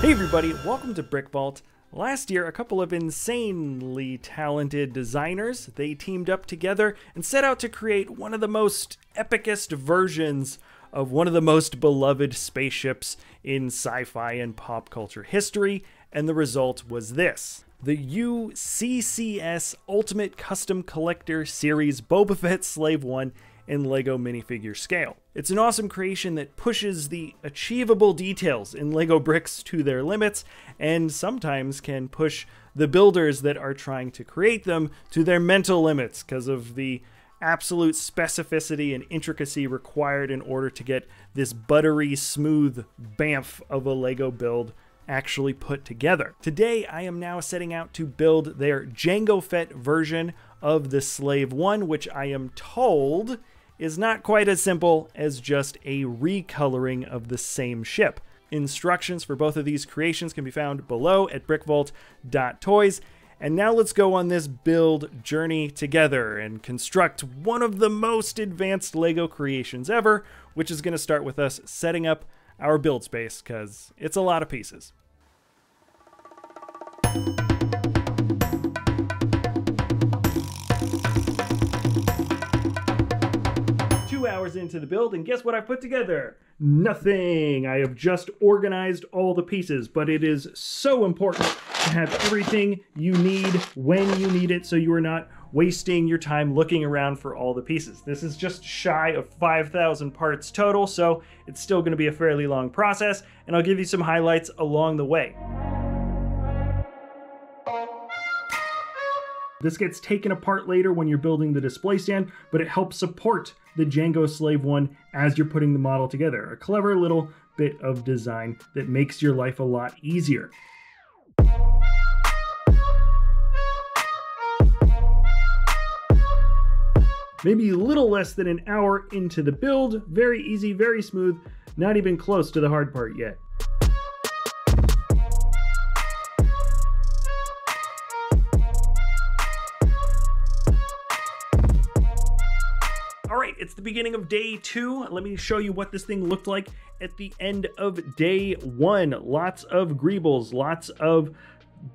Hey everybody, welcome to Brick Vault. Last year, a couple of insanely talented designers, they teamed up together and set out to create one of the most epicest versions of one of the most beloved spaceships in sci-fi and pop culture history, and the result was this. The UCCS Ultimate Custom Collector Series Boba Fett Slave One in LEGO minifigure scale. It's an awesome creation that pushes the achievable details in LEGO bricks to their limits, and sometimes can push the builders that are trying to create them to their mental limits because of the absolute specificity and intricacy required in order to get this buttery, smooth bamf of a LEGO build actually put together. Today, I am now setting out to build their Jango Fett version of the Slave One, which I am told is not quite as simple as just a recoloring of the same ship. Instructions for both of these creations can be found below at brickvault.toys. And now let's go on this build journey together and construct one of the most advanced LEGO creations ever, which is going to start with us setting up our build space because it's a lot of pieces. Into the build, and guess what I've put together? Nothing! I have just organized all the pieces, but it is so important to have everything you need when you need it so you are not wasting your time looking around for all the pieces. This is just shy of 5,000 parts total, so it's still going to be a fairly long process, and I'll give you some highlights along the way. This gets taken apart later when you're building the display stand, but it helps support the Jango Slave One as you're putting the model together. A clever little bit of design that makes your life a lot easier. Maybe a little less than an hour into the build. Very easy, very smooth, not even close to the hard part yet. It's the beginning of day 2. Let me show you what this thing looked like at the end of day 1. Lots of greebles, lots of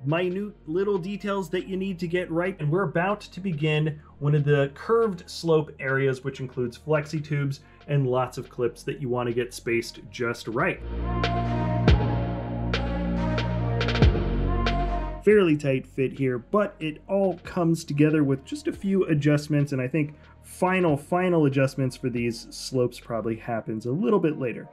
minute little details that you need to get right. And we're about to begin one of the curved slope areas, which includes flexi tubes and lots of clips that you want to get spaced just right. Fairly tight fit here, but it all comes together with just a few adjustments, and I think final adjustments for these slopes probably happens a little bit later.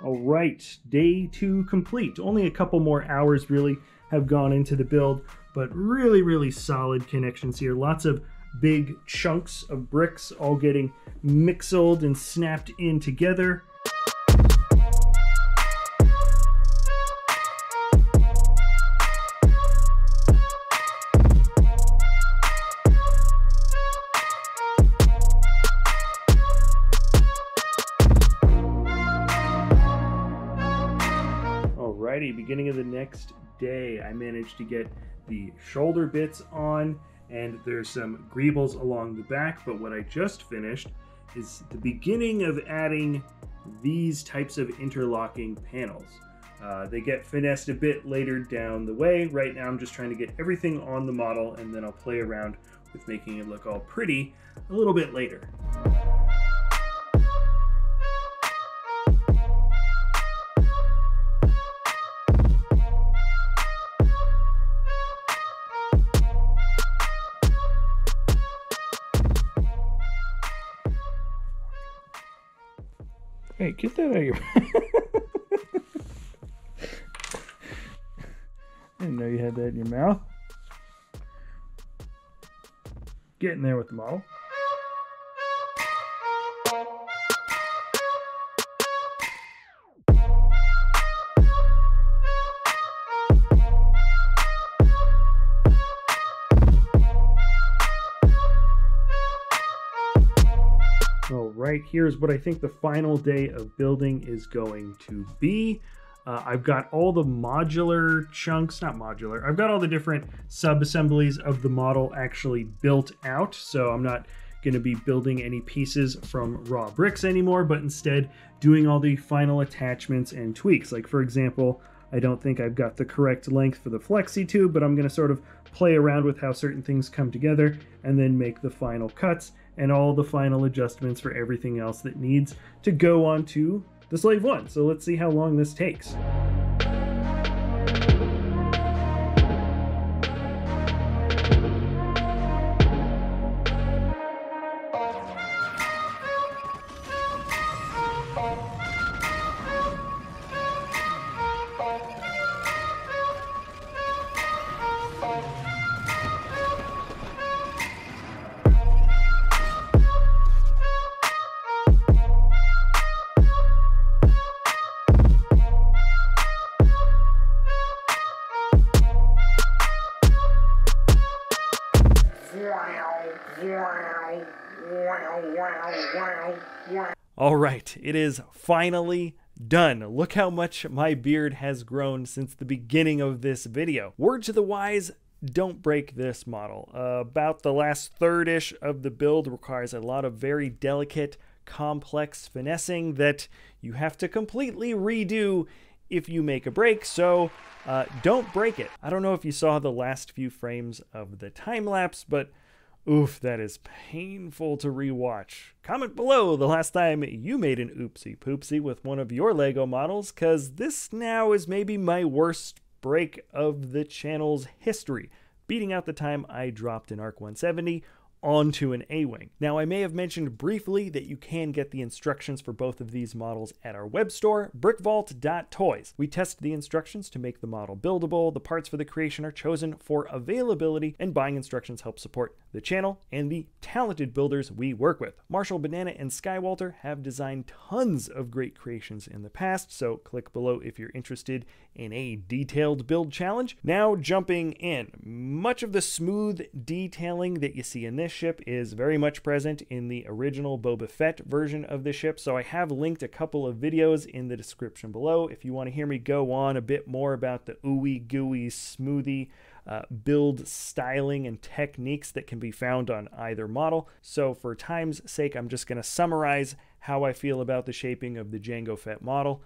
All right, day 2 complete. Only a couple more hours really have gone into the build, but really, really solid connections here. Lots of big chunks of bricks all getting mixed and snapped in together. Alrighty, beginning of the next day, I managed to get the shoulder bits on, and there's some greebles along the back, but what I just finished is the beginning of adding these types of interlocking panels. They get finessed a bit later down the way. Right now I'm just trying to get everything on the model, and then I'll play around with making it look all pretty a little bit later. Hey, get that out of your I didn't know you had that in your mouth. Get in there with the model. Here's what I think the final day of building is going to be. I've got all the modular chunks, not modular, I've got all the different sub-assemblies of the model actually built out, so I'm not going to be building any pieces from raw bricks anymore, but instead doing all the final attachments and tweaks. Like, for example, I don't think I've got the correct length for the flexi tube, but I'm going to sort of play around with how certain things come together and then make the final cuts and all the final adjustments for everything else that needs to go onto the Slave One. So let's see how long this takes. All right, it is finally done. Look how much my beard has grown since the beginning of this video. Word to the wise, don't break this model. About the last third-ish of the build requires a lot of very delicate, complex finessing that you have to completely redo if you make a break, so don't break it. I don't know if you saw the last few frames of the time-lapse, but oof, that is painful to rewatch. Comment below the last time you made an oopsie poopsie with one of your Lego models, because this now is maybe my worst break of the channel's history, beating out the time I dropped an ARC 170 onto an A-Wing. Now, I may have mentioned briefly that you can get the instructions for both of these models at our web store, brickvault.toys. We test the instructions to make the model buildable. The parts for the creation are chosen for availability, and buying instructions help support the channel and the talented builders we work with. Marshall Banana and Skywalter have designed tons of great creations in the past, so click below if you're interested in a detailed build challenge. Now, jumping in, much of the smooth detailing that you see in this ship is very much present in the original Boba Fett version of the ship, so I have linked a couple of videos in the description below if you want to hear me go on a bit more about the ooey gooey smoothie build styling and techniques that can be found on either model. So for time's sake, I'm just going to summarize how I feel about the shaping of the Jango Fett model.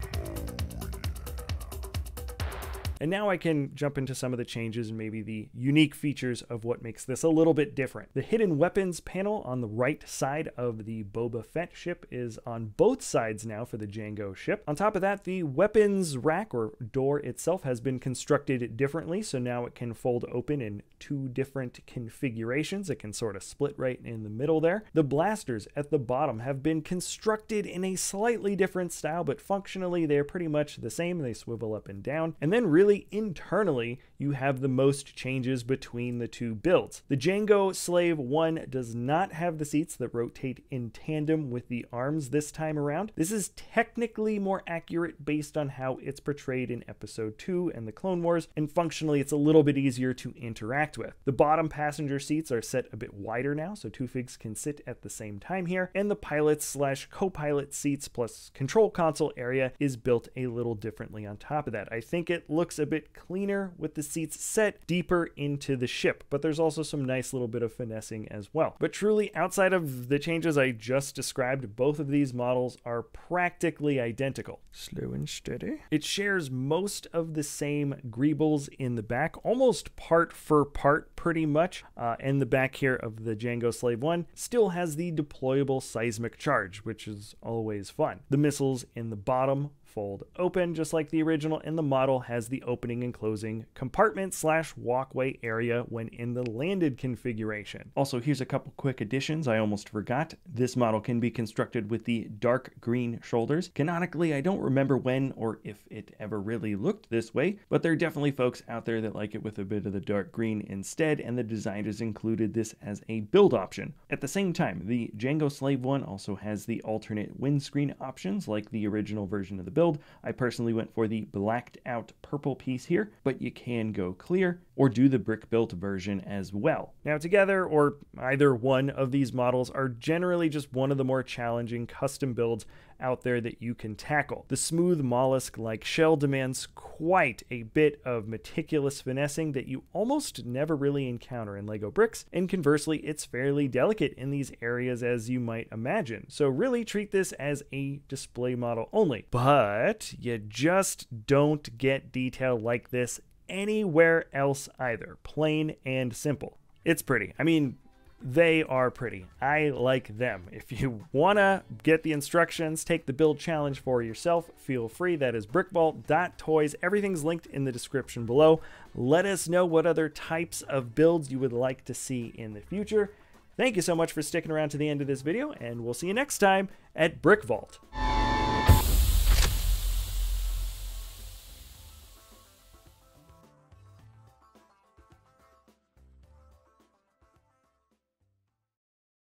And now I can jump into some of the changes and maybe the unique features of what makes this a little bit different. The hidden weapons panel on the right side of the Boba Fett ship is on both sides now for the Jango ship. On top of that, the weapons rack or door itself has been constructed differently, so now it can fold open in two different configurations. It can sort of split right in the middle there. The blasters at the bottom have been constructed in a slightly different style, but functionally they're pretty much the same. They swivel up and down. And then really internally, you have the most changes between the two builds. The Jango Slave One does not have the seats that rotate in tandem with the arms this time around. This is technically more accurate based on how it's portrayed in Episode 2 and The Clone Wars, and functionally it's a little bit easier to interact with. The bottom passenger seats are set a bit wider now, so two figs can sit at the same time here, and the pilot/co-pilot seats plus control console area is built a little differently on top of that. I think it looks a bit cleaner with the seats set deeper into the ship, but there's also some nice little bit of finessing as well. But truly, outside of the changes I just described, both of these models are practically identical. Slow and steady. It shares most of the same greebles in the back, almost part for part pretty much, and the back here of the Jango Slave One still has the deployable seismic charge, which is always fun. The missiles in the bottom fold open just like the original, and the model has the opening and closing compartment slash walkway area when in the landed configuration. Also, here's a couple quick additions I almost forgot. This model can be constructed with the dark green shoulders. Canonically, I don't remember when or if it ever really looked this way, but there are definitely folks out there that like it with a bit of the dark green instead, and the designers included this as a build option. At the same time, the Jango Slave One also has the alternate windscreen options like the original version of the build, build. I personally went for the blacked out purple piece here, but you can go clear or do the brick built version as well. Now together, or either one of these models, are generally just one of the more challenging custom builds out there that you can tackle. The smooth mollusk-like shell demands quite a bit of meticulous finessing that you almost never really encounter in Lego bricks, and conversely, it's fairly delicate in these areas as you might imagine. So really treat this as a display model only, but you just don't get detail like this anywhere else either, plain and simple. It's pretty. I mean, they are pretty. I like them. If you wanna get the instructions, take the build challenge for yourself, feel free. That is brickvault.toys. Everything's linked in the description below. Let us know what other types of builds you would like to see in the future. Thank you so much for sticking around to the end of this video, and we'll see you next time at Brick Vault.